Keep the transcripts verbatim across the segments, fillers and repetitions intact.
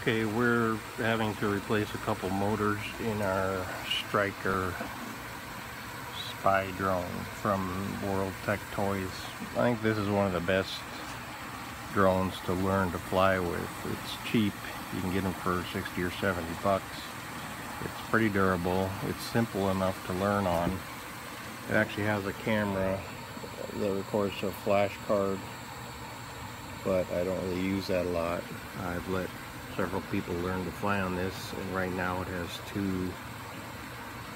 Okay, we're having to replace a couple motors in our Striker Spy Drone from World Tech Toys. I think this is one of the best drones to learn to fly with. It's cheap. You can get them for sixty or seventy bucks. It's pretty durable. It's simple enough to learn on. It actually has a camera that records a flash card, but I don't really use that a lot. I've let several people learn to fly on this, and right now it has two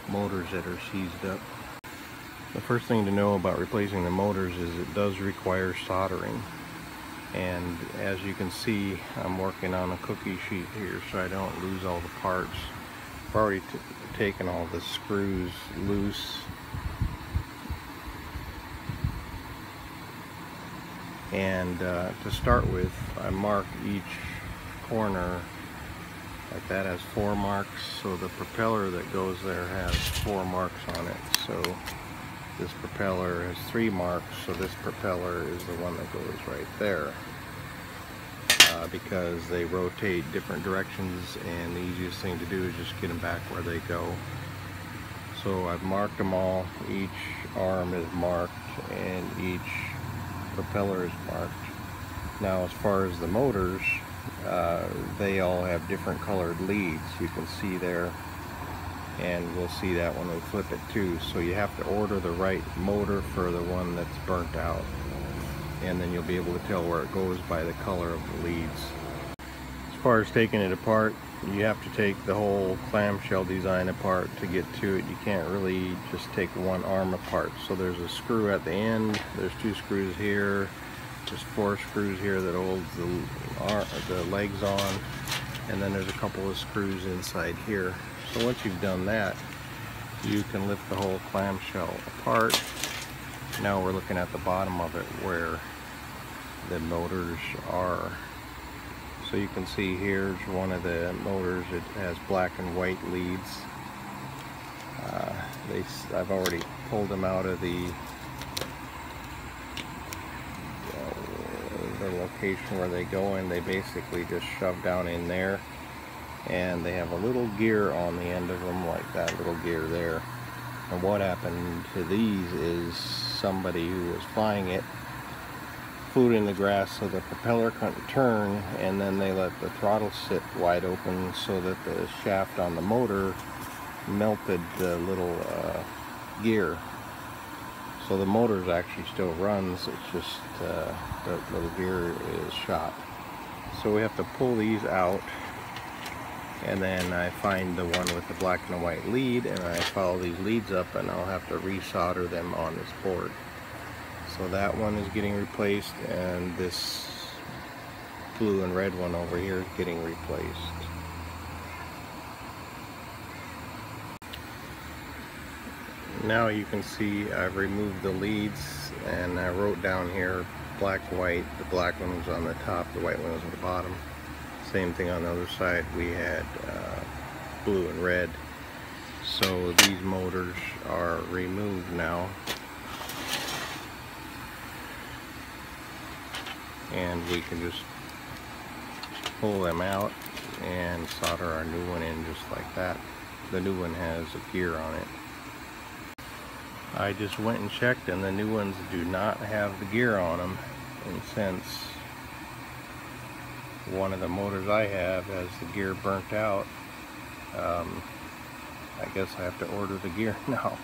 motors that are seized up. The first thing to know about replacing the motors is it does require soldering, and as you can see, I'm working on a cookie sheet here so I don't lose all the parts. I've already t taken all the screws loose, and uh, to start with, I mark each corner. Like that has four marks, so the propeller that goes there has four marks on it. So this propeller has three marks, so this propeller is the one that goes right there, uh, because they rotate different directions, and the easiest thing to do is just get them back where they go. So I've marked them all. Each arm is marked and each propeller is marked. Now, as far as the motors, Uh, they all have different colored leads, you can see there, and we'll see that when we flip it too. So you have to order the right motor for the one that's burnt out, and then you'll be able to tell where it goes by the color of the leads. As far as taking it apart, you have to take the whole clamshell design apart to get to it. You can't really just take one arm apart. So there's a screw at the end, there's two screws here, just four screws here that holds the, the legs on, and then there's a couple of screws inside here. So once you've done that, you can lift the whole clamshell apart. Now we're looking at the bottom of it where the motors are. So you can see here's one of the motors. It has black and white leads. Uh, they, I've already pulled them out of the location where they go, and they basically just shove down in there, and they have a little gear on the end of them, like that little gear there. And what happened to these is somebody who was flying it flew in the grass so the propeller couldn't turn, and then they let the throttle sit wide open so that the shaft on the motor melted the little uh, gear. So the motor actually still runs, it's just uh, the little gear is shot. So we have to pull these out, and then I find the one with the black and white lead, and I follow these leads up, and I'll have to re-solder them on this board. So that one is getting replaced, and this blue and red one over here is getting replaced. Now you can see I've removed the leads, and I wrote down here black, white. The black one was on the top, the white one was on the bottom. Same thing on the other side, we had uh, blue and red. So these motors are removed now, and we can just pull them out and solder our new one in just like that. The new one has a gear on it. I just went and checked, and the new ones do not have the gear on them, and since one of the motors I have has the gear burnt out, um, I guess I have to order the gear now.